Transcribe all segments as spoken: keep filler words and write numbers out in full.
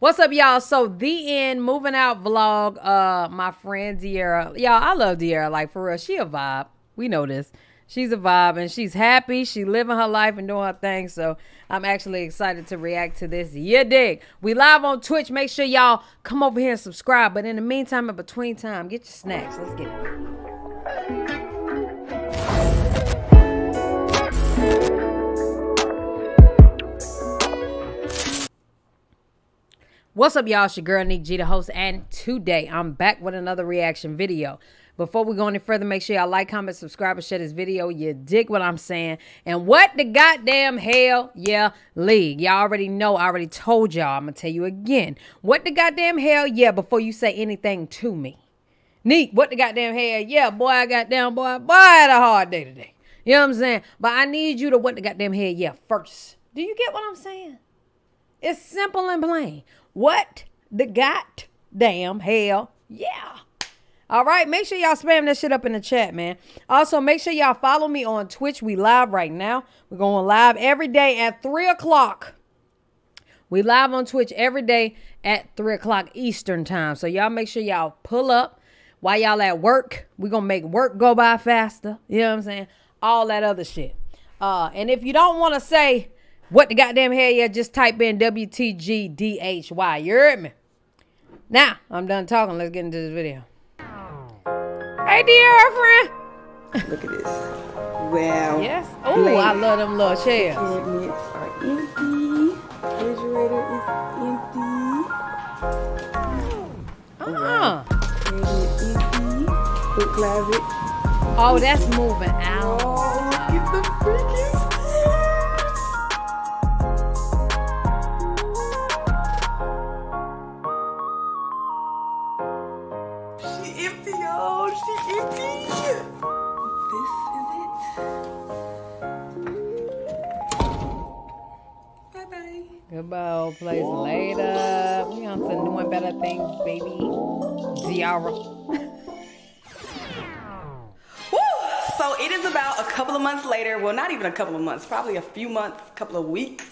What's up, y'all? So the end moving out vlog, uh, my friend De'arra. Y'all, I love De'arra. Like, for real, she a vibe. We know this. She's a vibe and she's happy. She living her life and doing her thing. So I'm actually excited to react to this. You dig? We live on Twitch. Make sure y'all come over here and subscribe. But in the meantime, in between time, get your snacks. Let's get it. What's up, y'all? It's your girl Neek G, the host, and today I'm back with another reaction video. Before we go any further, make sure y'all like, comment, subscribe, and share this video. You dig what I'm saying? And what the goddamn hell, yeah, league. Y'all already know, I already told y'all, I'm gonna tell you again. What the goddamn hell, yeah, before you say anything to me. Neek, what the goddamn hell, yeah, boy, I got down, boy, boy, I had a hard day today. You know what I'm saying? But I need you to what the goddamn hell, yeah, first. Do you get what I'm saying? It's simple and plain. What the goddamn hell? Yeah. All right. Make sure y'all spam that shit up in the chat, man. Also, make sure y'all follow me on Twitch. We live right now. We're going live every day at three o'clock. We live on Twitch every day at three o'clock Eastern time. So y'all make sure y'all pull up while y'all at work. We're going to make work go by faster. You know what I'm saying? All that other shit. Uh, and if you don't want to say... what the goddamn hell, yeah, just type in W T G D H Y. You heard me? Now, I'm done talking. Let's get into this video. Hey, De'arra, friend. Look at this. Wow. Yes. Oh, I love them little chairs. The cabinets are empty. Refrigerator is empty. Uh-uh. Wow. Book closet. Oh, that's moving out. Oh, look at the freaking... Goodbye, old place. Later. We on to doing better things, baby. De'arra. So it is about a couple of months later. Well, not even a couple of months. Probably a few months, a couple of weeks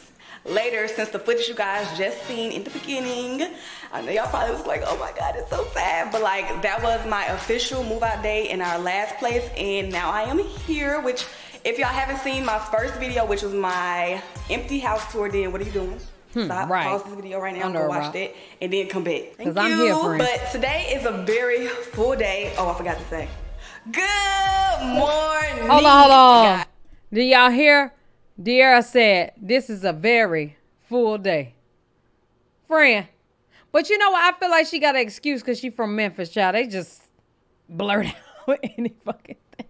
later since the footage you guys just seen in the beginning. I know y'all probably was like, oh my God, it's so sad. But like, that was my official move out day in our last place. And now I am here, which... if y'all haven't seen my first video, which was my empty house tour, then what are you doing? Hmm, Stop, right. Pause this video right now, and go watch that, and then come back. Thank you. I'm here, but today is a very full day. Oh, I forgot to say. Good morning. Hold on, hold on. Do y'all hear? De'arra said, this is a very full day. Friend. But you know what? I feel like she got an excuse because she from Memphis, child. They just blurt out with any fucking thing.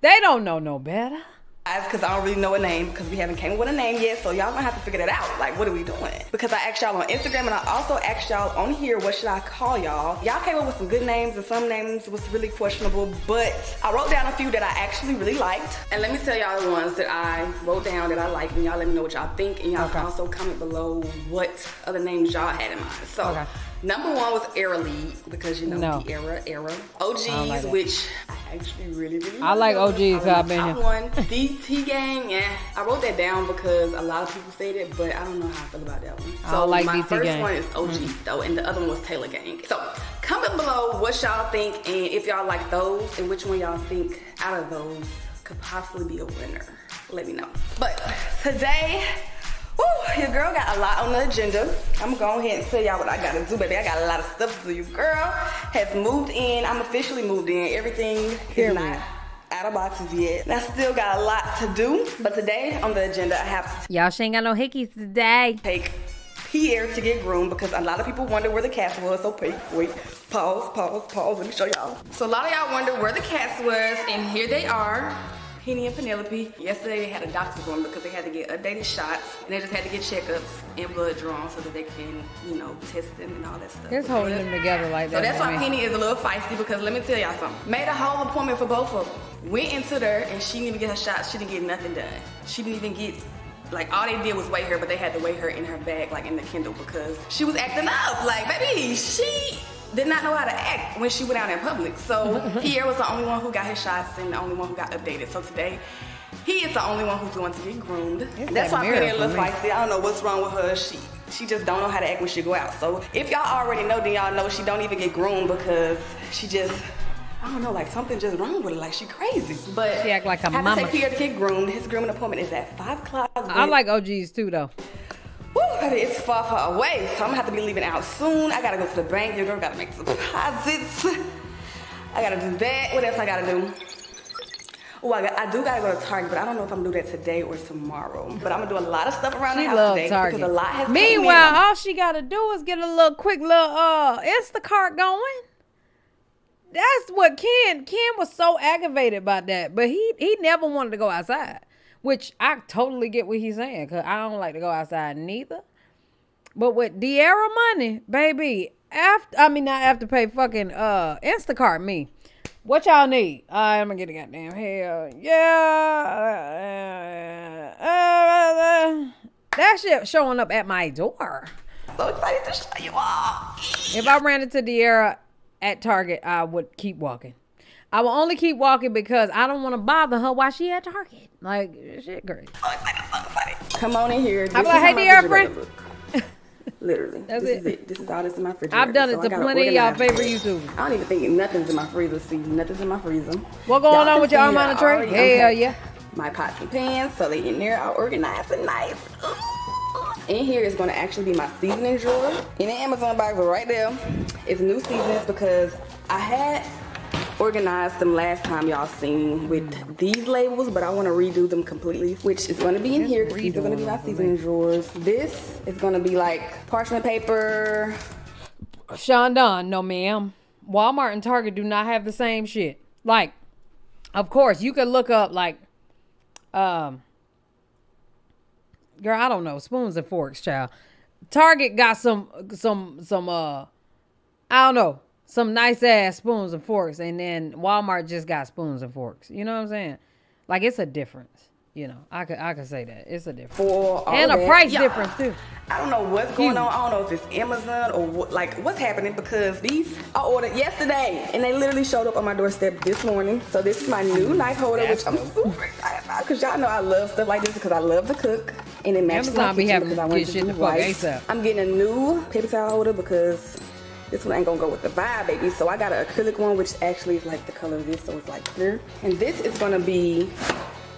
They don't know no better. Because I don't really know a name because we haven't came with a name yet. So y'all gonna have to figure that out. Like, what are we doing? Because I asked y'all on Instagram and I also asked y'all on here, what should I call y'all? Y'all came up with some good names and some names was really questionable. But I wrote down a few that I actually really liked. And let me tell y'all the ones that I wrote down that I liked. And y'all let me know what y'all think. And y'all okay. can also comment below what other names y'all had in mind. So. Okay. Number one was Airly, because you know no. the era, era. O Gs, I like which I actually really, really I like love. O Gs, I've been here. One, D T Gang, yeah. I wrote that down because a lot of people say that, but I don't know how I feel about that one. So I don't like my D T first gang. One is O G, mm-hmm. though, and the other one was Taylor Gang. So comment below what y'all think, and if y'all like those, and which one y'all think out of those could possibly be a winner. Let me know. But today... woo, your girl got a lot on the agenda. I'm gonna go ahead and tell y'all what I gotta do, baby. I got a lot of stuff to do. Your girl has moved in. I'm officially moved in. Everything is not out of boxes yet. And I still got a lot to do. But today on the agenda, I have to... y'all, she ain't got no hickeys today. Take Pierre to get groomed because a lot of people wonder where the cast was. So wait, wait, pause, pause, pause. Let me show y'all. So a lot of y'all wonder where the cast was, and here they are. Penny and Penelope. Yesterday they had a doctor's appointment because they had to get updated shots and they just had to get checkups and blood drawn so that they can, you know, test them and all that stuff. It's holding them together like that. So that's why Penny is a little feisty because let me tell y'all something. Made a whole appointment for both of them. Went into there and she didn't even get her shots. She didn't get nothing done. She didn't even get... like, all they did was weigh her, but they had to weigh her in her bag, like in the Kindle, because she was acting up. Like, baby, she... did not know how to act when she went out in public. So Pierre was the only one who got his shots and the only one who got updated. So today, he is the only one who's going to get groomed. That's why Penny looks like, I don't know what's wrong with her. She She just don't know how to act when she go out. So if y'all already know, then y'all know she don't even get groomed because she just, I don't know, like something just wrong with her, like she crazy. But she act like a mama. I have to take Pierre to get groomed. His grooming appointment is at five o'clock. I like O Gs too though. Woo, it's far, far away. So I'm gonna have to be leaving out soon. I gotta go to the bank. Your girl gotta make some deposits. I gotta do that. What else I gotta do? Oh, I, got, I do gotta go to Target, but I don't know if I'm gonna do that today or tomorrow. But I'm gonna do a lot of stuff around the house today because a lot has. Meanwhile, all she gotta do is get a little quick little uh Instacart going. That's what Ken Ken was so aggravated by that, but he he never wanted to go outside, which I totally get what he's saying because I don't like to go outside neither. But with De'arra money, baby, after I mean not after pay fucking uh Instacart me. What y'all need? Uh, I'm gonna get a goddamn hell. Yeah. Uh, uh, uh, that shit showing up at my door. So excited to show you all. If I ran into De'arra at Target, I would keep walking. I will only keep walking because I don't want to bother her while she at Target. Like, shit, girl. So excited, so excited. Come on in here. I'm like, hey, De'arra friend. Literally. That's this it. Is it. This is all that's in my freezer. I've done it so to plenty of y'all favorite YouTubers. I don't even think nothing's in my freezer. See, nothing's in my freezer. What going on with y'all on the tray? Hell yeah. My pots and pans, so they in there all organized and nice. In here is going to actually be my seasoning drawer. In the Amazon box right there is new seasonings because I had organized them last time y'all seen with these labels, but I want to redo them completely, which is going to be in here because these are going to be my seasoning drawers. This is going to be like parchment paper. Shondon, no ma'am. Walmart and Target do not have the same shit. Like, of course, you could look up like, um, girl, I don't know, spoons and forks, child. Target got some, some, some, uh, I don't know. Some nice ass spoons and forks, and then Walmart just got spoons and forks. You know what I'm saying? Like, it's a difference. You know, I could I could say that it's a difference for all and a that. price yeah. difference too. I don't know what's going Huge. on. I don't know if it's Amazon or what, like what's happening because these I ordered yesterday and they literally showed up on my doorstep this morning. So this is my new knife holder, which I'm super excited about because y'all know I love stuff like this because I love to cook and it matches my kitchen because I want to do rice. I'm getting a new paper towel holder because this one ain't gonna go with the vibe, baby. So I got an acrylic one, which actually is like the color of this, so it's like clear. And this is gonna be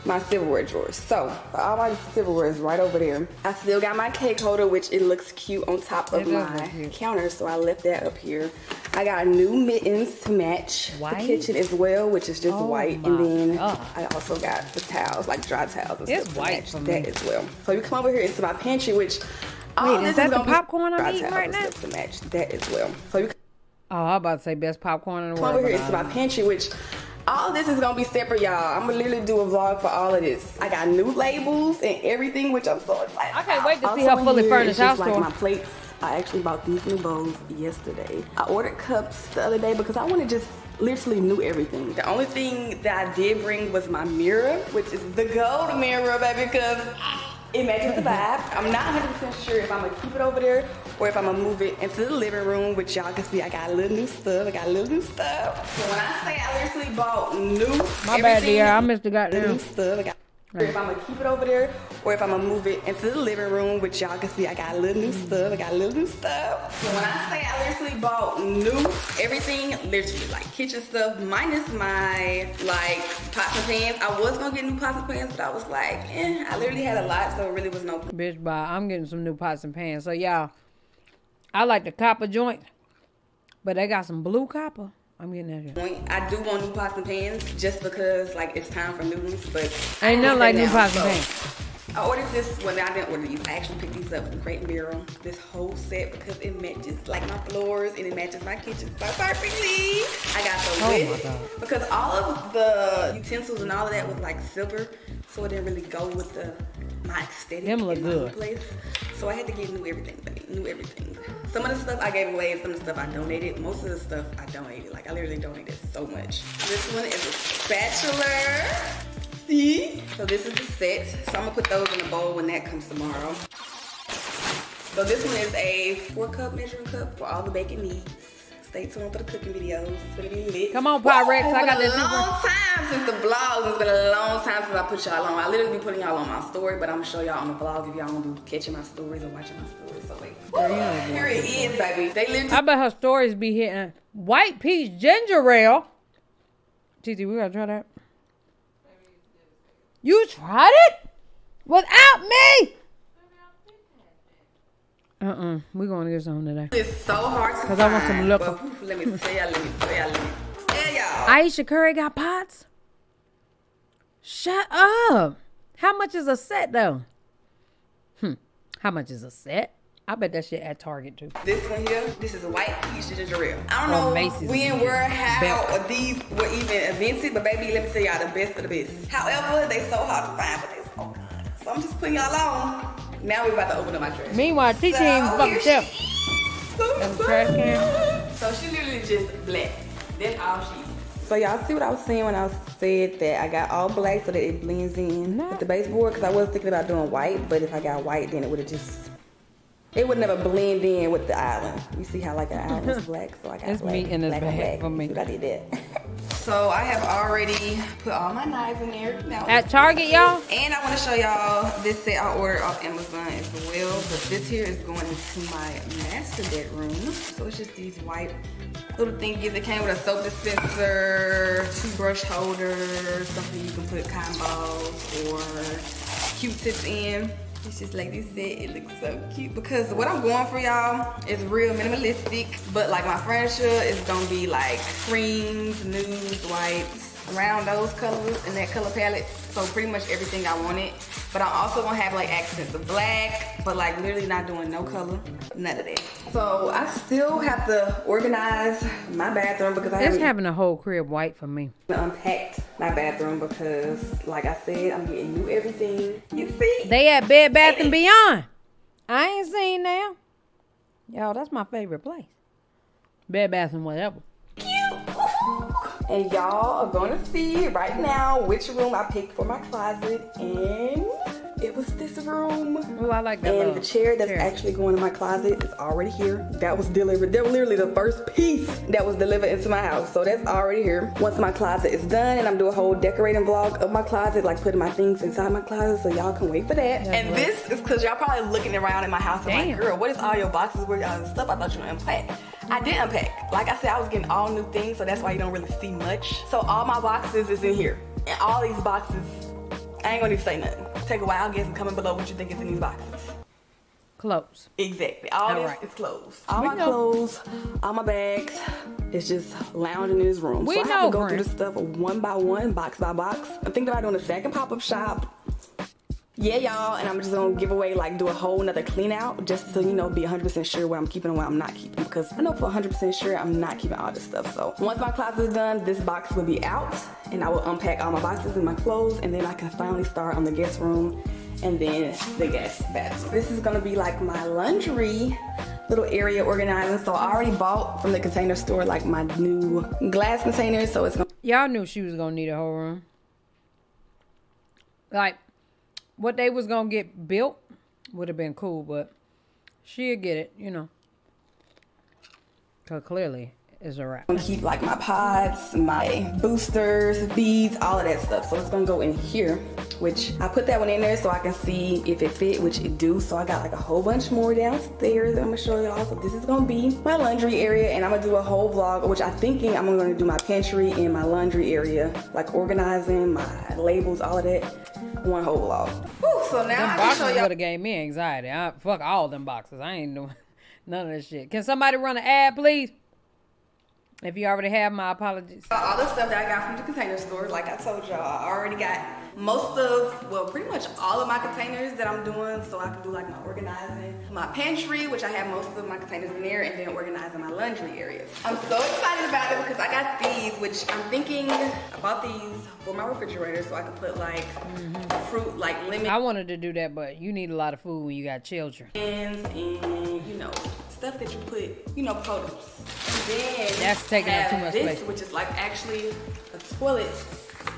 my silverware drawers. So all my silverware is right over there. I still got my cake holder, which it looks cute on top of my counter, so I left that up here. I got new mittens to match white? the kitchen as well, which is just oh white. And then God. I also got the towels, like dry towels and it's stuff white to match that as well. So you come over here into my pantry, which Wait, oh, is that is the popcorn I'm eating right now? To match that as well. So you oh, I'm about to say best popcorn in the world. Over here into my pantry, which all this is gonna be separate, y'all. I'm gonna literally do a vlog for all of this. I got new labels and everything, which I'm so excited. I can't wait to also see how fully furnished house like my plates. I actually bought these new bowls yesterday. I ordered cups the other day because I want to just literally knew everything. The only thing that I did bring was my mirror, which is the gold mirror, baby, because it matches the vibe. I'm not one hundred percent sure if I'm gonna keep it over there or if I'm gonna move it into the living room, which y'all can see I got a little new stuff. I got a little new stuff. So when I say I literally bought new My bad, dear. I missed the goddamn new stuff. I got right. If I'm gonna keep it over there or if I'm gonna move it into the living room, which y'all can see I got a little new stuff. I got a little new stuff. So when I say I literally bought new everything, literally like kitchen stuff, minus my like pots and pans. I was gonna get new pots and pans, but I was like, eh, I literally had a lot, so it really was no bitch bye. I'm getting some new pots and pans. So y'all, I like the copper joint, but they got some blue copper. I'm getting that here. I do want new pots and pans just because like it's time for new ones, but I ain't nothing like new pots and pans. I ordered this, well I didn't order these, I actually picked these up from Crate and Barrel, this whole set because it matches like my floors and it matches my kitchen so perfectly. I got the lid oh because all of the utensils and all of that was like silver, so it didn't really go with the my aesthetic Them look in good. place. So I had to get new everything, new everything. Some of the stuff I gave away and some of the stuff I donated. Most of the stuff I donated, like I literally donated so much. This one is a spatula. See? So this is the set. So I'm gonna put those in a bowl when that comes tomorrow. So this one is a four cup measuring cup for all the bacon needs. Stay tuned for the cooking videos. It's gonna be lit. Come on, Pyrex. I got this. It's been a long time since the vlogs. It's been a long time since I put y'all on. I literally be putting y'all on my story, but I'm gonna show y'all on the vlog if y'all wanna be catching my stories or watching my stories. So like, oh, here it is, baby. They literally. I bet her stories be hitting white peach ginger ale. T T, we gotta try that. You tried it without me. Uh-uh. We're going to get some today. It's so hard to Because I want some look. Let me tell y'all, let me tell y'all, let me tell y'all. Aisha Curry got pots? Shut up. How much is a set, though? Hmm. How much is a set? I bet that shit at Target, too. This one here, this is a white peach ginger ale. I don't know Macy's when, where, how these were even invented, but baby, let me tell y'all the best of the best. However, they so hard to find, but they so good. So I'm just putting y'all on. Now we're about to open up my trash. Meanwhile, T T ain't fucking chef. That's a trash can. So she literally just black. That's all she is. So y'all see what I was saying when I said that I got all black so that it blends in with the baseboard, because I was thinking about doing white, but if I got white, then it would have just, it would never blend in with the island. You see how like an island's black, so I got it's black. It's meat in this bag for me. I did that. So I have already put all my knives in there. Now at Target, y'all. And I want to show y'all this set I ordered off Amazon as well. But this here is going into my master bedroom. So it's just these white little thingies. It came with a soap dispenser, two brush holders, something you can put combos or Q-tips in. It's just like this set, it looks so cute. Because what I'm going for, y'all, is real minimalistic. But like my furniture is gonna be like creams, nudes, whites, around those colors and that color palette. So pretty much everything I wanted. But I'm also gonna have like accents of black, but like literally not doing no color, none of that. So I still have to organize my bathroom because I haven't. It's having a whole crib white for me. I unpacked my bathroom because like I said, I'm getting new everything. You see? They at Bed Bath and Beyond. I ain't seen now. Y'all, that's my favorite place. Bed Bath and whatever. And y'all are gonna see right now which room I picked for my closet, and it was this room. Well, I like that. And room. The chair that's chair. actually going in my closet is already here. That was delivered. That was literally the first piece that was delivered into my house. So that's already here. Once my closet is done, and I'm doing a whole decorating vlog of my closet, like putting my things inside my closet. So y'all can wait for that. That's and right. This is because y'all probably looking around in my house and like, girl, what is all your boxes? Where y'all stuff? I thought you were unpacked. I did unpack. Like I said, I was getting all new things, so that's why you don't really see much. So all my boxes is in here. And all these boxes, I ain't gonna even say nothing. Take a wild guess and comment below what you think is in these boxes. Clothes. Exactly. All, all this right. is clothes. All we my know. clothes, all my bags. It's just lounging in this room. We so I have know, to go friend. through this stuff one by one, box by box. I'm thinking about doing a second pop-up shop. Yeah, y'all, and I'm just gonna give away, like, do a whole nother clean out just so, you know, be one hundred percent sure what I'm keeping and what I'm not keeping, because I know for one hundred percent sure I'm not keeping all this stuff. So once my closet is done, this box will be out, and I will unpack all my boxes and my clothes, and then I can finally start on the guest room and then the guest bathroom. This is gonna be like my laundry little area organizing. So I already bought from the Container Store, like, my new glass containers, so it's gonna... Y'all knew she was gonna need a whole room. Like... What they was gonna get built would have been cool, but she'll get it, you know. Cause clearly it's a wrap. I'm gonna keep like my pods, my boosters, beads, all of that stuff. So it's gonna go in here, which I put that one in there so I can see if it fit, which it do. So I got like a whole bunch more downstairs that I'm gonna show y'all. So this is gonna be my laundry area, and I'm gonna do a whole vlog, which I'm thinking I'm gonna do my pantry and my laundry area, like organizing my labels, all of that. One whole vlog. Whew, so now them boxes would have gave me anxiety. I, fuck all them boxes. I ain't doing none of this shit. Can somebody run an ad, please? If you already have, my apologies. All the stuff that I got from the Container Store, like I told y'all, I already got most of, well, pretty much all of my containers that I'm doing, so I can do like my organizing, my pantry, which I have most of my containers in there, and then organizing my laundry area. I'm so excited about it because I got these, which I'm thinking I bought these for my refrigerator so I could put like mm-hmm. fruit, like lemon. I wanted to do that, but you need a lot of food when you got children. And, and you know, stuff that you put, you know, produce. Then that's taking up too much this, place. Which is like actually a toilet,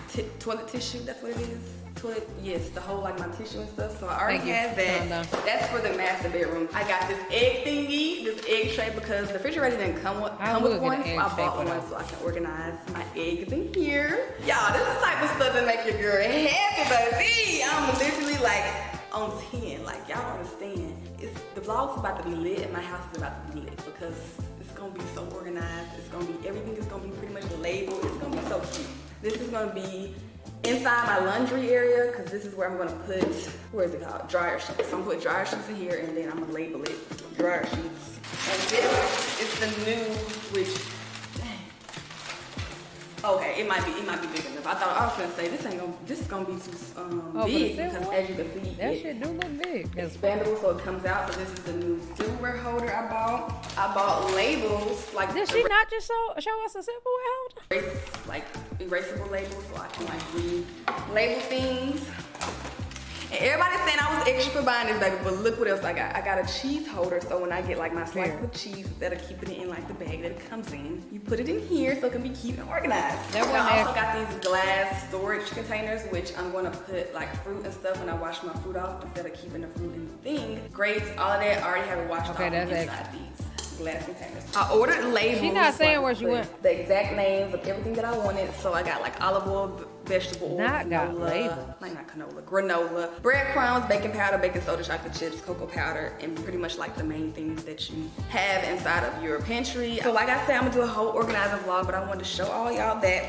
t toilet tissue. That's what it is. Toilet, yes, the whole like my tissue and stuff. So I already have that. That's for the master bedroom. I got this egg thingy, this egg tray because the refrigerator didn't come with, come with one, so I bought one so I can organize my eggs in here. Y'all, this is the type of stuff that make your girl happy, baby. I'm literally like on ten, like y'all don't understand. It's, the vlog's about to be lit and my house is about to be lit because it's gonna be so organized. It's gonna be, everything is gonna be pretty much labeled. It's gonna be so cute. This is gonna be inside my laundry area because this is where I'm gonna put, where is it called? Dryer sheets. So I'm gonna put dryer sheets in here and then I'm gonna label it dryer sheets. And this is the new, which, dang. Okay, it might be, it might be big enough. I thought I was gonna say this ain't gonna, this is gonna be too um, oh, big because as you can see, that it, shit do look big. That's expandable, so it comes out. So this is the new silverware holder I bought. I bought labels like. Did she not just show show us a silverware holder? Erase, like erasable labels, so I can like re-label things. And everybody's saying I was extra for buying this, baby, but look what else I got. I got a cheese holder, so when I get like my slices of cheese, that'll keep it in like the bag that it comes in. You put it in here so it can be cute and organized. That one I also got these glass storage containers, which I'm gonna put like fruit and stuff when I wash my fruit off instead of keeping the fruit in the thing. Grapes, all of that, I already have it washed off inside these glass containers. I ordered labels. She's not saying where she went. The exact names of everything that I wanted. So I got like olive oil, vegetable oil, not canola, like not canola, granola, breadcrumbs, baking powder, baking soda, chocolate chips, cocoa powder, and pretty much like the main things that you have inside of your pantry. So like I said, I'm gonna do a whole organizing vlog, but I wanted to show all y'all that.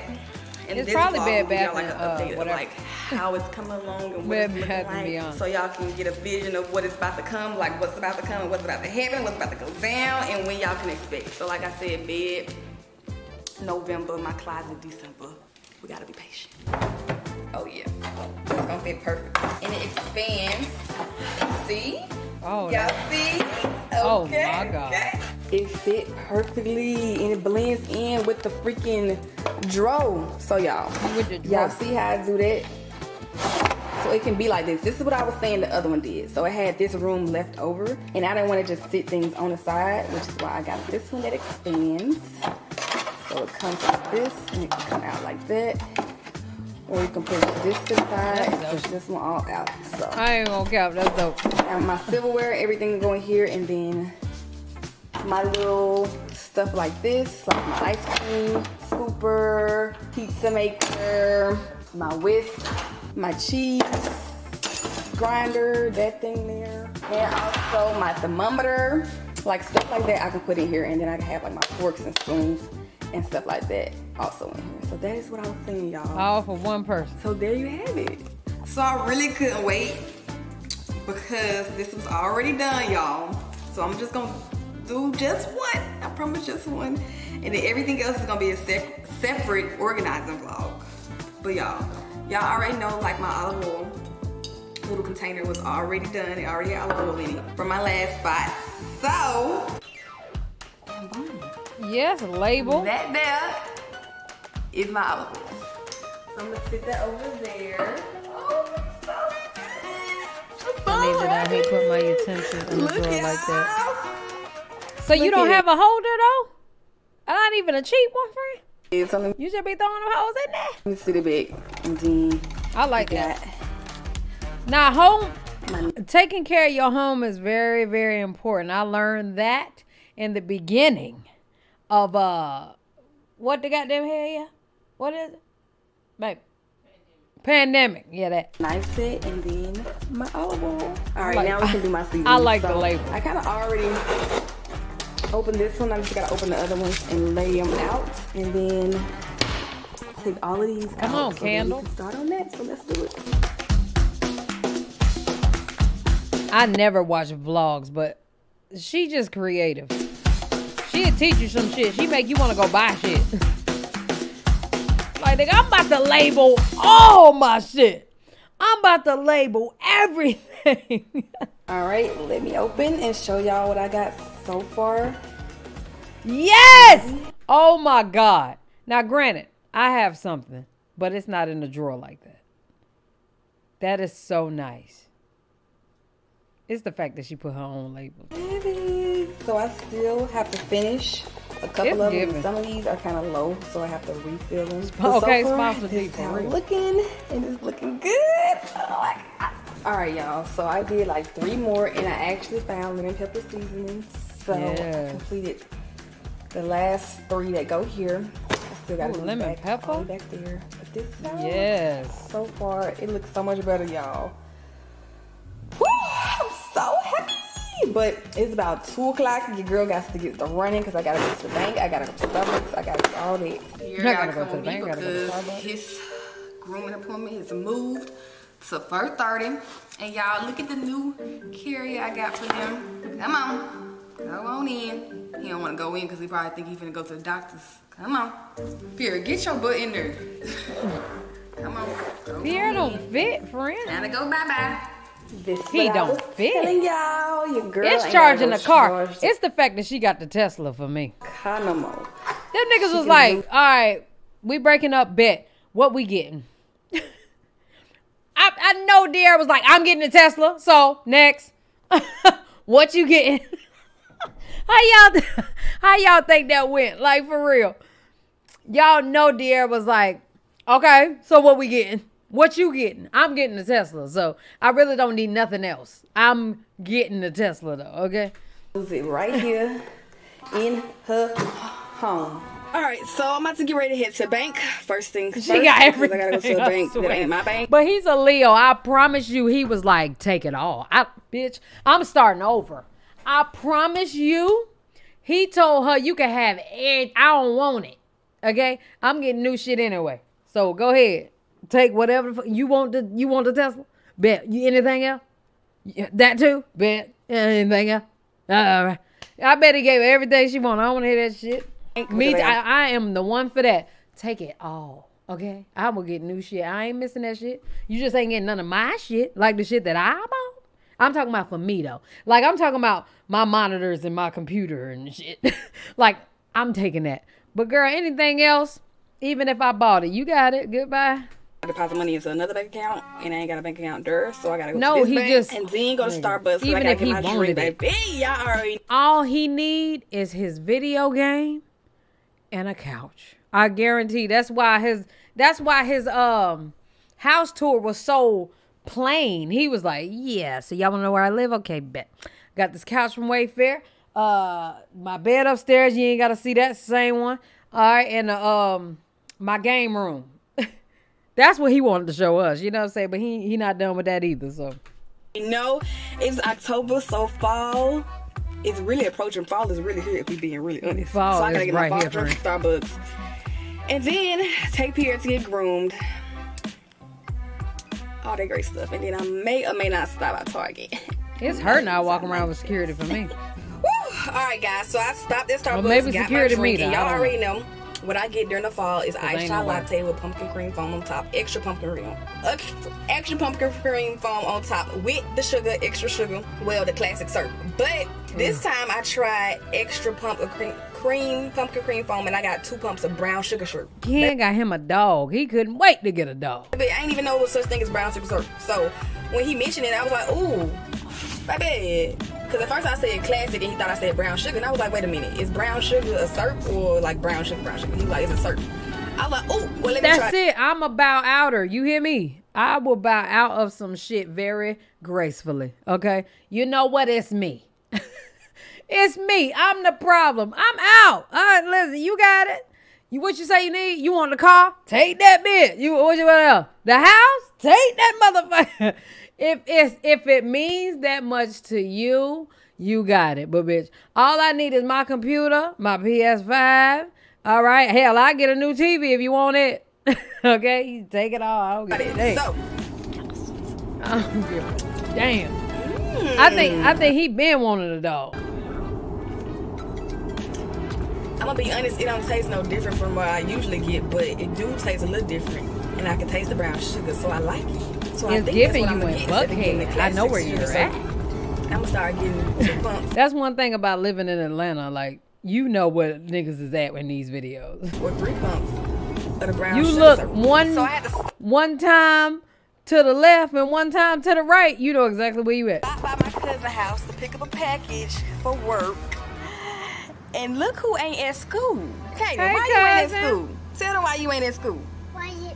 And it's this probably bad, bad, like an update uh, of like how it's coming along and what it's looking like, so y'all can get a vision of what it's about to come, like what's about to come, what's about to happen, what's about to go down, and when y'all can expect. So like I said, bed November, my closet December. We gotta be patient. Oh yeah, it's gonna fit perfect. And it expands. See? Oh, y'all see? Okay. Oh my God. Okay. It fit perfectly and it blends in with the freaking drawer. So y'all, y'all see how I do that? So it can be like this. This is what I was saying the other one did. So it had this room left over and I didn't want to just sit things on the side, which is why I got this one that expands. So it comes like this and it can come out like that. Or you can push this to the side and push this one all out. So I ain't gonna count, that's dope. And my silverware, everything going here, and then my little stuff like this, like my ice cream scooper, pizza maker, my whisk, my cheese grinder, that thing there, and also my thermometer, like stuff like that I can put in here, and then I can have like my forks and spoons and stuff like that also in here. So that is what I was saying, y'all. All for one person. So there you have it. So I really couldn't wait because this was already done, y'all. So I'm just gonna do just one, I promise, just one, and then everything else is gonna be a se separate organizing vlog. But y'all, y'all already know like my olive oil little container was already done. It already had olive oil in it from my last spot. So, yes, label. That there is my olive oil. So I'm gonna sit that over there. Oh, so good. So I need to not hate put my utensils in the drawer like that. So look, you don't have it. A holder though? Not even a cheap one, friend? Yeah, so you should be throwing them holes in there. Let me see the bag. And then I like that. Got... Now home, my... taking care of your home is very, very important. I learned that in the beginning of uh, what the goddamn hell, yeah? What is it? Baby. Pandemic, yeah, that knife set, and then my olive oil. All right, like, now we can do my seasoning. I like so the label. I kind of already. Open this one, I just gotta open the other ones and lay them out, and then take all of these. Come on, Candle. Start on that, so let's do it. I never watch vlogs, but she just creative. She'll teach you some shit. She make you want to go buy shit. Like, nigga, I'm about to label all my shit. I'm about to label everything. All right, let me open and show y'all what I got so far. Yes! Oh my God. Now, granted, I have something, but it's not in the drawer like that. That is so nice. It's the fact that she put her own label. So I still have to finish a couple it's of given. them. Some of these are kind of low, so I have to refill them. But okay, so far, sponsor this how I'm looking, and it's looking good. Oh my God. All right, y'all, so I did like three more, and I actually found lemon pepper seasonings. So yeah. I completed the last three that go here. I still got Ooh, lemon back, pepper all back there. But this time, yes. So far, it looks so much better, y'all. Woo! I'm so happy. But it's about two o'clock. Your girl got to get the running because I gotta go to the bank. I gotta go to Starbucks. I gotta do all that. You're gotta, gotta go to the bank. Gotta go to Starbucks. His grooming appointment has moved to four thirty. And y'all, look at the new carrier I got for them. Come on, go on in. He don't want to go in because he probably think he's gonna go to the doctor's. Come on, Pierre, get your butt in there. Come on, go Pierre on don't in. Fit, friend. Time to go bye bye. This he don't fit. Telling y'all, your girl. It's charging the car. Charged. It's the fact that she got the Tesla for me. Economo. Them niggas she was like, move. All right, we breaking up. Bet what we getting. I, I know De'arra was like, I'm getting a Tesla, so next. What you getting? How y'all how y'all think that went? Like, for real. Y'all know De'arra was like, okay, so what we getting? What you getting? I'm getting a Tesla, so I really don't need nothing else. I'm getting a Tesla, though, okay? Lose it right here in her home. All right, so I'm about to get ready to head to the bank. First thing first, she got everything. I gotta go to the bank. That ain't my bank. But he's a Leo. I promise you, he was like, take it all. I, bitch, I'm starting over. I promise you, he told her you can have it. I don't want it. Okay, I'm getting new shit anyway. So go ahead, take whatever the f you want. The you want the Tesla? Bet you anything else? That too? Bet anything else? All right. I bet he gave her everything she wanted. I don't want to hear that shit. Me, I, I am the one for that. Take it all, okay? I will get new shit. I ain't missing that shit. You just ain't getting none of my shit, like the shit that I bought. I'm talking about for me, though. Like, I'm talking about my monitors and my computer and shit. Like, I'm taking that. But, girl, anything else, even if I bought it, you got it. Goodbye. I deposit money into another bank account, and I ain't got a bank account there, so I gotta go no, to this he bank just, and then go to Starbucks. Even I if he wanted it. Baby, already all he need is his video game. And a couch. I guarantee that's why his that's why his um house tour was so plain. He was like, yeah, so y'all wanna know where I live? Okay, bet. Got this couch from Wayfair. Uh my bed upstairs, you ain't gotta see that same one. All right, and uh, um my game room. That's what he wanted to show us, you know what I'm saying? But he he not done with that either, so you know, it's October, so fall. It's really approaching. Fall is really here if we're being really honest. Fall so I gotta get right my fall drink from Starbucks. And then take Pierre to get groomed. All that great stuff. And then I may or may not stop at Target. It's her now walking around with security for me. Woo! Alright guys, so I stopped at Starbucks. Well, maybe got security my drink, me though. Y'all already know. What I get during the fall is iced chai latte with pumpkin cream foam on top, extra pumpkin cream, extra, extra pumpkin cream foam on top with the sugar, extra sugar, well, the classic syrup. But this time I tried extra pumpkin cream, cream pumpkin cream foam, and I got two pumps of brown sugar syrup. Ken got him a dog. He couldn't wait to get a dog. But I didn't even know what such thing as brown sugar syrup. So when he mentioned it, I was like, ooh, my bad. Because at first I said classic and he thought I said brown sugar. And I was like, wait a minute. Is brown sugar a syrup or like brown sugar, brown sugar? He was like, it's a syrup. I was like, oh, well, let me That's try. That's it. I'm a bow outer. You hear me? I will bow out of some shit very gracefully. Okay? You know what? It's me. It's me. I'm the problem. I'm out. All right, listen, you got it. You What you say you need? You want the car? Take that bitch. You what, you, what else? The house? Take that motherfucker. If it's if it means that much to you, you got it. But bitch, all I need is my computer, my P S five. All right, hell, I get a new T V if you want it. Okay, you take it all. I don't give a damn. So, I don't give a damn. Mm. I think I think he been wanting a dog. I'm gonna be honest, it don't taste no different from what I usually get, but it do taste a little different, and I can taste the brown sugar, so I like it. So it's giving you a buckhead. I know where you're at. I'm gonna start getting bumps. That's one thing about living in Atlanta. Like, you know what niggas is at in these videos. Or three bumps of the brown sugar. You look one so to... one time to the left and one time to the right. You know exactly where you at. I stopped by my cousin's house to pick up a package for work, and look who ain't at school. Hey, hey why cousin. You ain't at school? Tell them why you ain't at school. Why you?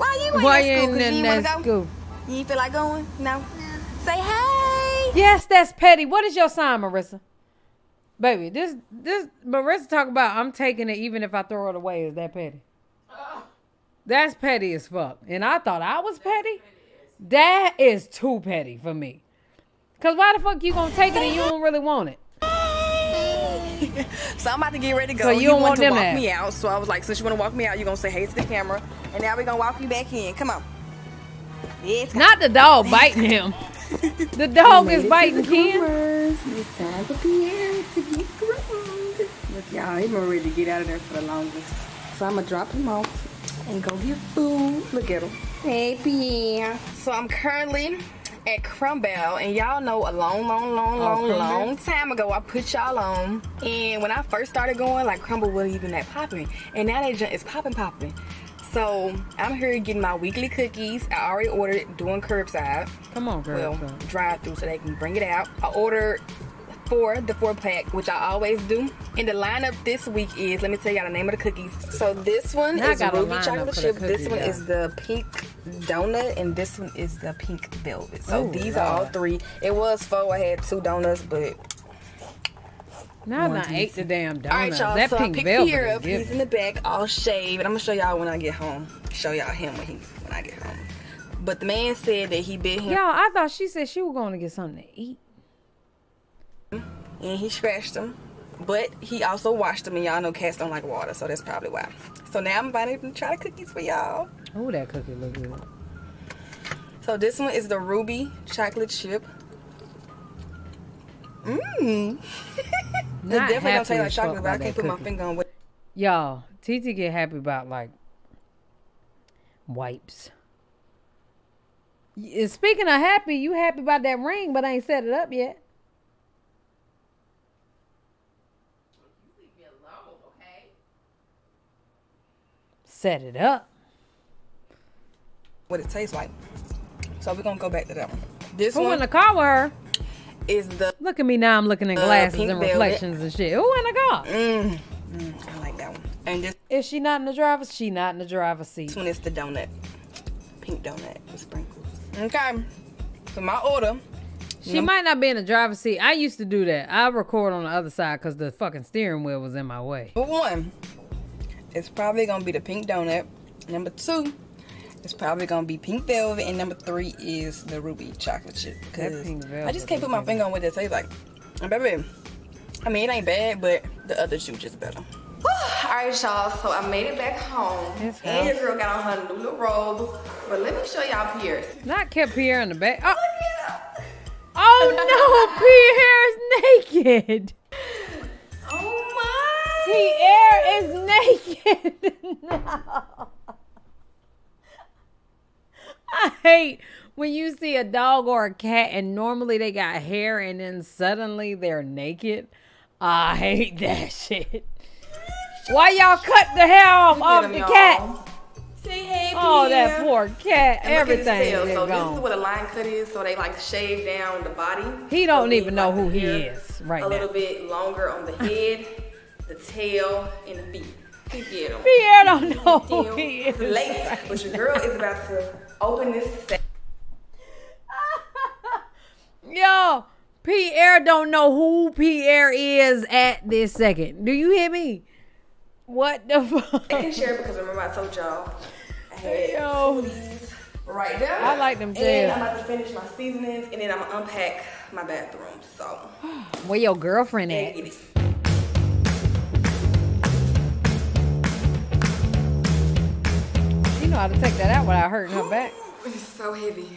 Why you Why ain't in, school, in you that go? School? You ain't feel like going? No? No. Say hey. Yes, that's petty. What is your sign, Marissa? Baby, this, this, Marissa talk about, I'm taking it even if I throw it away. Is that petty? Uh, That's petty as fuck. And I thought I was petty? petty that is too petty for me. Because why the fuck you going to take it and you don't really want it? So I'm about to get ready to go. So you, you don't want, want to walk at. me out. So I was like, since you want to walk me out, you're going to say hey to the camera. And now we're going to walk you back in. Come on. It's Not the dog biting him. The dog is biting Ken. It's time for Pierre to get groomed. Look, y'all, he's ready to get out of there for the longest. So I'm going to drop him off and go get food. Look at him. Hey, Pierre. So I'm currently at Crumbl, and y'all know a long, long, long, long, oh, long time ago I put y'all on. And when I first started going, like, Crumbl wasn't even that popping. And now that it's popping, popping. So I'm here getting my weekly cookies. I already ordered doing curbside. Come on, girl. Well, drive through so they can bring it out. I ordered four, the four pack, which I always do. And the lineup this week is, let me tell y'all the name of the cookies. So this one now is ruby chocolate chip. Cookies, this one yeah. is the pink donut, and this one is the pink velvet. So Ooh, these God. are all three. It was four. I had two donuts, but Now I ate the damn donut. All right, y'all, that so pink I picked Pierre up. He's in the back, all shaved. And I'm going to show y'all when I get home. Show y'all him when he when I get home. But the man said that he bit him. Y'all, I thought she said she was going to get something to eat. And he scratched him. But he also washed them. And y'all know cats don't like water, so that's probably why. So now I'm about to try the cookies for y'all. Oh, that cookie look good. So this one is the ruby chocolate chip. Mmm. It definitely don't taste like chocolate, but I can't put my finger on it. Y'all, T T get happy about, like, wipes. Speaking of happy, you happy about that ring, but I ain't set it up yet. You leave me alone, okay? Set it up. What it tastes like. So we're gonna go back to that one. This Who one in the car with her? Is the look at me now? I'm looking at uh, glasses and reflections velvet. and shit. Oh, and I got. Mm. Mm, I like that one. And this is she not in the driver's? She not in the driver's seat. This one is the donut, pink donut with sprinkles. Okay, so my order. She you know, might not be in the driver's seat. I used to do that. I record on the other side because the fucking steering wheel was in my way. Number one, it's probably gonna be the pink donut. Number two, it's probably gonna be pink velvet, and number three is the ruby chocolate chip. Cause I just can't put my finger on what that tastes like. And baby, I mean it ain't bad, but the other shoe just better. All right, y'all. So I made it back home, it's and your girl got on her new little robe. But let me show y'all Pierre. Not kept Pierre in the back. Oh, oh no, Pierre's naked. Oh my! Pierre is naked. No. I hate when you see a dog or a cat and normally they got hair and then suddenly they're naked. I hate that shit. Why y'all cut the hair off, off them, the cat? Say hey, oh, Pierre. That poor cat. And everything is so gone. This is what a line cut is. So they like to shave down the body. He don't so even know like who he is right a now. A little bit longer on the head, the tail, and the feet. Pierre don't, Pierre don't know who he is. Late, right but your girl is about to open this set. Yo, Pierre don't know who Pierre is at this second. Do you hear me? What the fuck? I can share it because remember I told y'all I had Yo. these right there. I like them too. And I'm about to finish my seasonings and then I'm gonna unpack my bathroom. So where your girlfriend at? You know how to take that out without hurting her back. It's so heavy.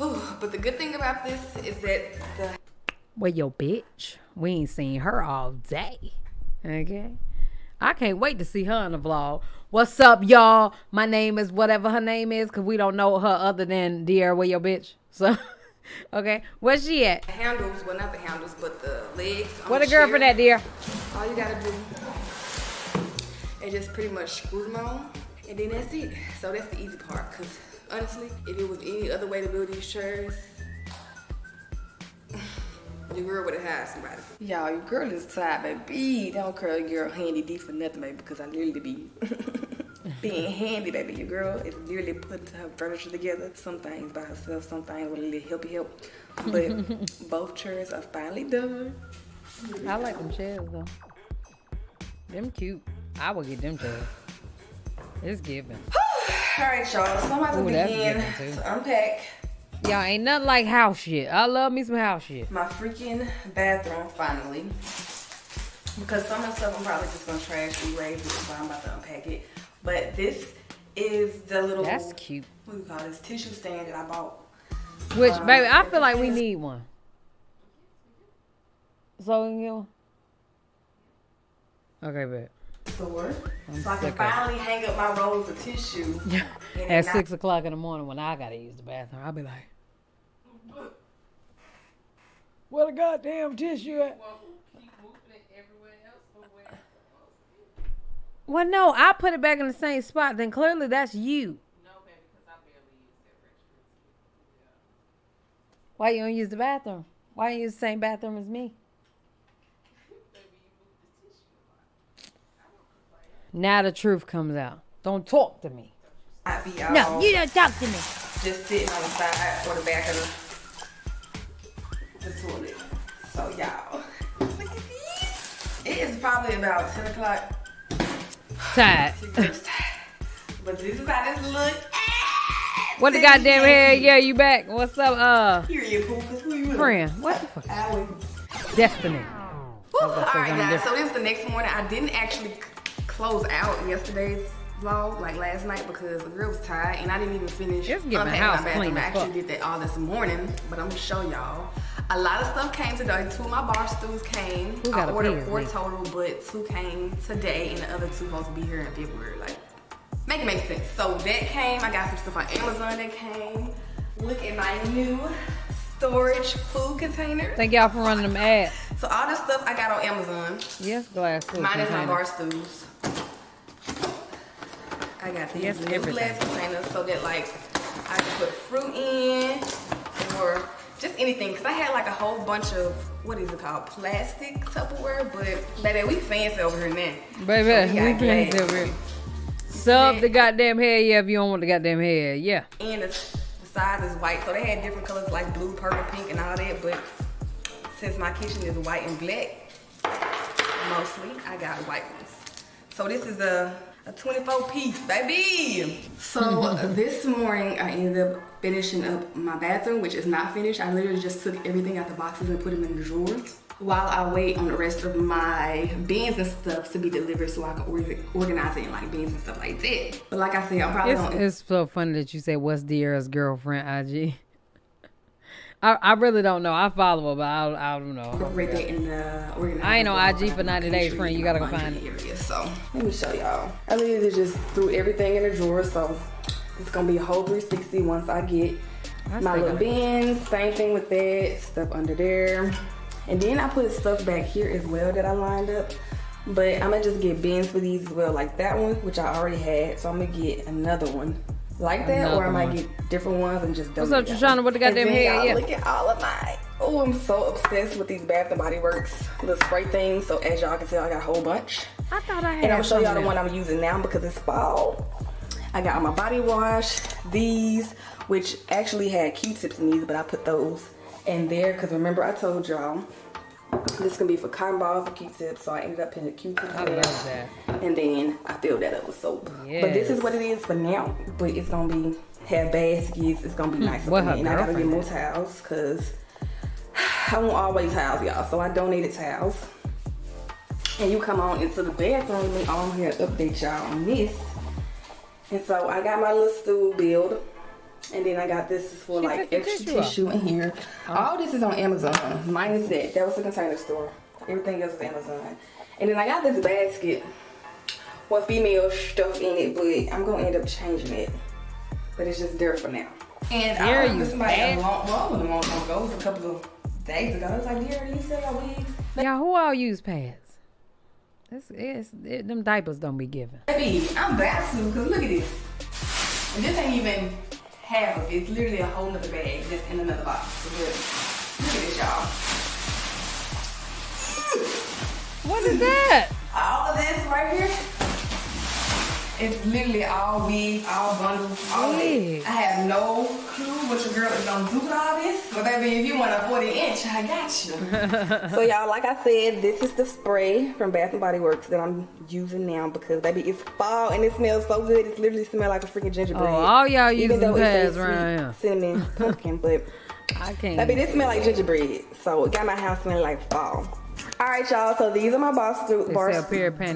Ooh, but the good thing about this is that the... Well, yo, bitch. We ain't seen her all day. Okay? I can't wait to see her in the vlog. What's up, y'all? My name is whatever her name is because we don't know her other than De'arra, where your bitch. So, okay. Where's she at? The handles. Well, not the handles, but the legs. Where the girlfriend at, De'arra? All you got to do is just pretty much screw them on. And then that's it. So that's the easy part, because honestly, if it was any other way to build these shirts, your girl would have had somebody. Y'all, your girl is tired, baby. Don't curl your girl handy D for nothing, baby, because I literally be being handy, baby. Your girl is literally putting her furniture together. Some things by herself, some things with a little helpy help. But both shirts are finally done. I like them shells though. Them cute. I would get them shells. It's giving. All right, y'all. So I'm about to Ooh, begin to unpack. Y'all, ain't nothing like house shit. I love me some house shit. My freaking bathroom, finally. Because some of the stuff I'm probably just going to trash anyway, which is why I'm about to unpack it. But this is the little... That's cute. What do you call this? Tissue stand that I bought. Which, um, baby, I feel like we need one. So we can get one? Okay, bet. Store, so I can finally hang up my rolls of tissue. At six o'clock in the morning when I gotta use the bathroom, I'll be like, where the goddamn tissue at? Well, keep moving it everywhere else for where it's supposed to be. Well, no, I put it back in the same spot. Then clearly that's you. No, baby, because I barely use that restroom. Why you don't use the bathroom? Why you use the same bathroom as me? Now the truth comes out. Don't talk to me. I be out. No, you don't talk to me. Just sitting on the side or the back of the, the toilet. So y'all, look at these. It is probably about ten o'clock. Tired. But this is how this look. What the goddamn hair? Yeah, you back? What's up, uh? Here you go. Who you with? Friend. What the fuck? Allie. Destiny. Woo, all right, guys. So this is the next morning. I didn't actually close out yesterday's vlog, like last night, because the girl was tired and I didn't even finish unpacking my bathroom. I actually did that all this morning, but I'm gonna show y'all. A lot of stuff came today. Two of my bar stools came. I ordered four total, but two came today and the other two supposed to be here in February. Like, make it make sense. So that came. I got some stuff on Amazon that came. Look at my new storage food container. Thank y'all for running them ads. So all this stuff I got on Amazon. Yes, glass food. Mine is my bar stools. I got these yes, new glass containers so that like I can put fruit in or just anything. Cause I had like a whole bunch of, what is it called? Plastic Tupperware, but baby, we fancy over here now. Baby, so we, we fancy over here. Sub and the goddamn head, yeah, if you don't want the goddamn head, yeah. And the, the side is white. So they had different colors like blue, purple, pink, and all that. But since my kitchen is white and black, mostly, I got white ones. So this is a A twenty-four piece, baby. So this morning I ended up finishing up my bathroom, which is not finished. I literally just took everything out the boxes and put them in the drawers while I wait on the rest of my bins and stuff to be delivered so I can order, organize it in like bins and stuff like that. But like I said, I'm probably gonna... It's so funny that you say, what's De'arra's girlfriend I G? I, I really don't know. I follow her, but I, I don't know. Right there in the I ain't on I G for ninety days, friend. You gotta go find it. Area, so let me show y'all. I literally just threw everything in the drawer, so it's gonna be a whole three sixty once I get I my little bins. Same thing with that stuff under there, and then I put stuff back here as well that I lined up. But I'm gonna just get bins for these as well, like that one, which I already had. So I'm gonna get another one. Like that, another or I might one. get different ones and just double. What's up, Trishana? What the goddamn hair? Yeah. Look at all of my. Oh, I'm so obsessed with these Bath and Body Works little spray things. So as y'all can tell, I got a whole bunch. I thought I had. And I'll show y'all the one I'm using now because it's fall. I got my body wash, these, which actually had Q-tips in these, but I put those in there because remember I told y'all this can be for cotton balls or Q-tips. So I ended up putting a Q-tip in there. And then I filled that up with soap. Yes. But this is what it is for now. But it's gonna be have baskets. It's gonna be nice. And I gotta get more towels because I want always towels, y'all. So I donated towels. And you come on into the bathroom and I'm here to update y'all on this. And so I got my little stool build. And then I got this for she like extra tissue, tissue in here. Oh. All this is on Amazon. Minus that. That was the Container Store. Everything else is Amazon. And then I got this basket with female stuff in it, but I'm gonna end up changing it. But it's just there for now. And I um, was somebody a long, long, long, long ago, it was a couple of days ago. I was like, De'arra, you sell your wigs? Now, who all use pads? It's, it's, it, them diapers don't be given. Baby, I'm back soon, cause look at this. And this ain't even half of it. It's literally a whole nother bag just in another box. So look at this, y'all. What is that? All of this right here. It's literally all wigs, all bundles, all that. I have no clue what your girl is gonna do with all this. But baby, if you want a forty inch, I got you. So y'all, like I said, this is the spray from Bath and Body Works that I'm using now because baby, it's fall and it smells so good. It literally smells like a freaking gingerbread. Oh, all y'all using pads right now. Cinnamon, pumpkin, but I can't. Baby, this smells like gingerbread. So it got my house smelling like fall. All right, y'all, so these are my bar, stu bar,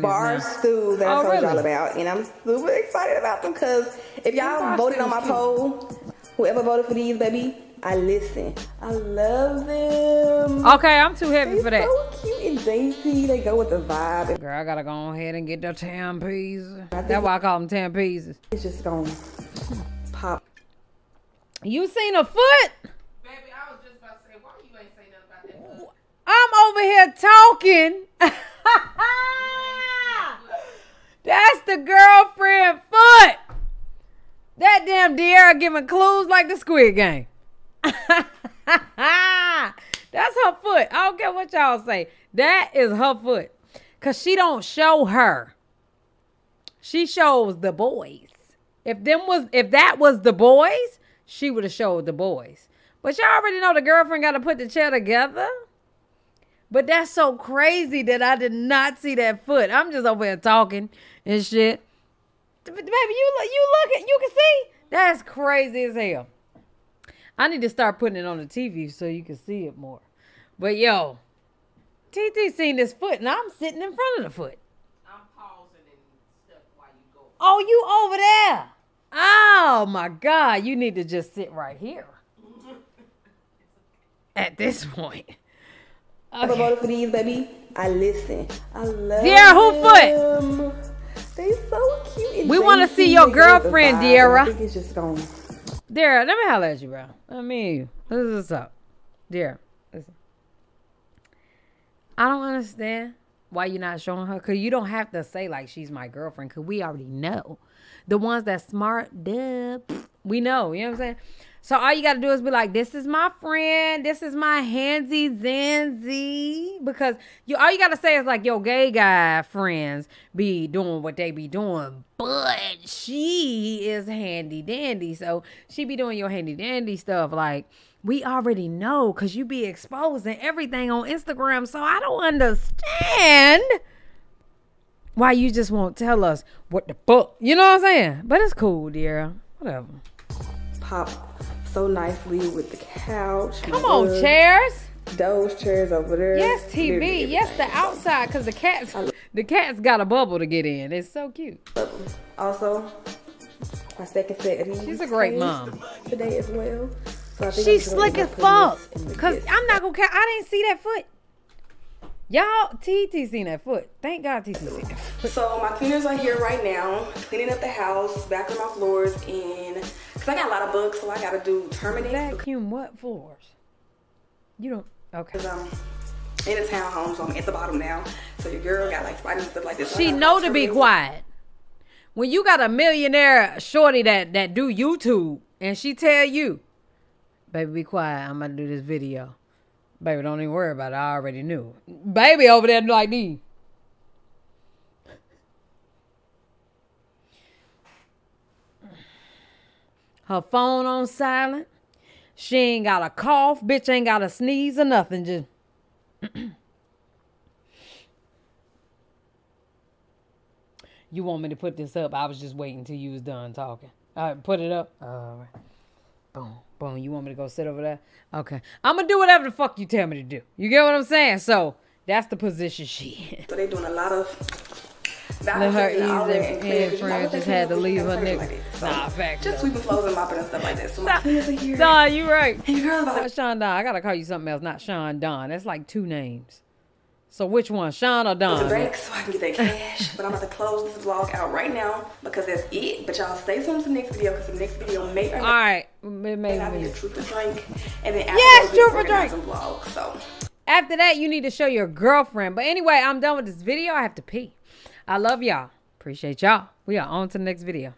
bar stools that oh, I told really? y'all about. And I'm super excited about them because if y'all voted on my cute. poll, whoever voted for these, baby, I listen. I love them. Okay, I'm too heavy They're for that. so cute and dainty. They go with the vibe. Girl, I got to go ahead and get the ten pieces. That's why I call them ten pieces. It's just going to pop. You seen a foot? Baby, I was just about to say, why you ain't say nothing about that foot? I'm over here talking. That's the girlfriend foot. That damn De'arra giving clues like the Squid Game. That's her foot. I don't care what y'all say. That is her foot. Because she don't show her. She shows the boys. If them was, if that was the boys, she would have showed the boys. But y'all already know the girlfriend got to put the chair together. But that's so crazy that I did not see that foot. I'm just over here talking and shit. But baby, you look, you look at, you can see. That's crazy as hell. I need to start putting it on the T V so you can see it more. But yo, T T seen this foot and I'm sitting in front of the foot. I'm pausing and stuff while you go. Oh, you over there. Oh my God. You need to just sit right here. At this point. Okay. I voted for these, baby. I listen. I love De'arra, who them. foot? They so cute. We want to see your girlfriend, De'arra. I think it's just gone. De'arra, let me holler at you, bro. Let me you. This is what's up. De'arra, listen. I don't understand why you're not showing her. Because you don't have to say, like, she's my girlfriend. Because we already know. The ones that smart, duh. We know. You know what I'm saying? So all you got to do is be like, this is my friend. This is my handsy zanzy. Because you, all you got to say is like, yo, gay guy friends be doing what they be doing. But she is handy dandy. So she be doing your handy dandy stuff. Like, we already know because you be exposing everything on Instagram. So I don't understand why you just won't tell us what the fuck. You know what I'm saying? But it's cool, De'arra. Whatever. Pop. So nicely with the couch. Come on, rug, chairs. Those chairs over there. Yes, T V. Yes, the outside, because the cat's the cat's got a bubble to get in. It's so cute. Also, my second set of these. She's a great mom today as well. So I think she's slick as fuck. Cause I'm not gonna care. I didn't see that foot. Y'all, T T seen that foot. Thank God T T seen that foot. So my cleaners are here right now, cleaning up the house, vacuuming my floors, and because I got a lot of books, so I got to do terminate. Vacuum what floors? You don't, okay. Because I'm in a townhome, so I'm at the bottom now. So your girl got like spiders and stuff like this. She so know to be quiet. When you got a millionaire shorty that, that do YouTube, and she tell you, baby, be quiet, I'm going to do this video. Baby, don't even worry about it. I already knew. Baby over there like me. Her phone on silent. She ain't got a cough. Bitch ain't got a sneeze or nothing. Just. You want me to put this up? I was just waiting till you was done talking. All right, put it up. All right. Boom. Boom, you want me to go sit over there? Okay. I'm going to do whatever the fuck you tell me to do. You get what I'm saying? So, that's the position she in. So, they doing a lot of... Let her ease and friend just had to leave her nigga. Like so, nah, fact. Just sweeping floors and mopping and stuff like that. So, my cleaners are here. Nah, you right. Hey, girl, about Sean Don. I got to call you something else, not Sean Don. That's like two names. So, which one? Sean or Don? It's a break so I can get that cash. But I'm about to close this vlog out right now because that's it. But y'all stay tuned to the next video because the next video may or may. All right. It may I need a trooper drink. And then after yes, trooper drink. Vlog, so. After that, you need to show your girlfriend. But anyway, I'm done with this video. I have to pee. I love y'all. Appreciate y'all. We are on to the next video.